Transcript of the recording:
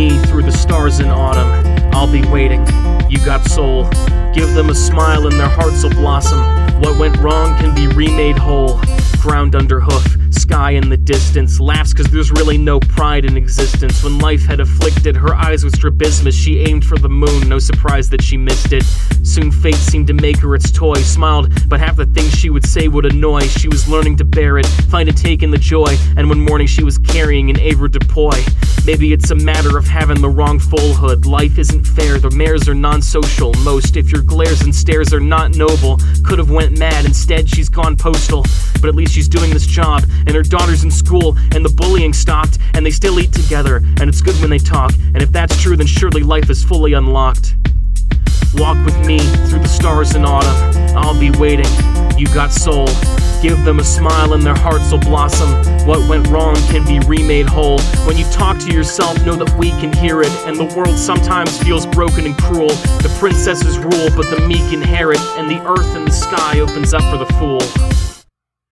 me through the stars in autumn. I'll be waiting. You got soul. Give them a smile and their hearts will blossom. What went wrong can be remade whole. Ground under hoof, sky in the distance. Laughs cause there's really no pride in existence. When life had afflicted her eyes with strabismus, she aimed for the moon, no surprise that she missed it. Soon fate seemed to make her its toy. Smiled, but half the things she would say would annoy. She was learning to bear it, find a take in the joy. And one morning she was carrying an Avra Dupoy. Maybe it's a matter of having the wrong full hood. Life isn't fair, the mares are non-social. Most, if your glares and stares are not noble, could've went mad, instead she's gone postal. But at least she's doing this job, and her daughter's in school, and the bullying stopped, and they still eat together, and it's good when they talk. And if that's true, then surely life is fully unlocked. Walk with me through the stars in autumn. I'll be waiting. You got soul. Give them a smile and their hearts will blossom. What went wrong can be remade whole. When you talk to yourself, know that we can hear it. And the world sometimes feels broken and cruel. The princesses rule, but the meek inherit. And the earth and the sky opens up for the fool.